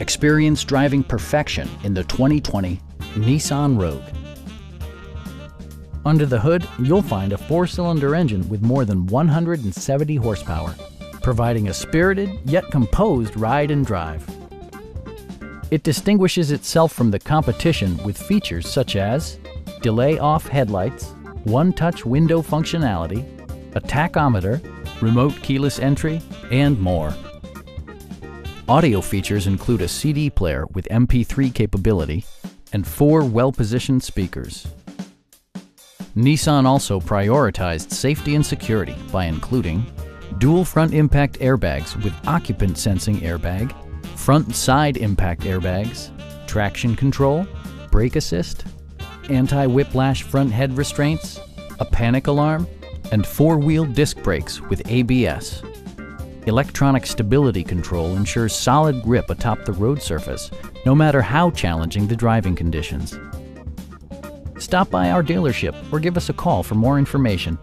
Experience driving perfection in the 2020 Nissan Rogue. Under the hood, you'll find a four-cylinder engine with more than 170 horsepower, providing a spirited yet composed ride and drive. It distinguishes itself from the competition with features such as delay-off headlights, one-touch window functionality, a tachometer, remote keyless entry, and more. Audio features include a CD player with MP3 capability and four well-positioned speakers. Nissan also prioritized safety and security by including dual front impact airbags with occupant sensing airbag, front and side impact airbags, traction control, brake assist, anti-whiplash front head restraints, a panic alarm, and four-wheel disc brakes with ABS. Electronic stability control ensures solid grip atop the road surface, no matter how challenging the driving conditions. Stop by our dealership or give us a call for more information.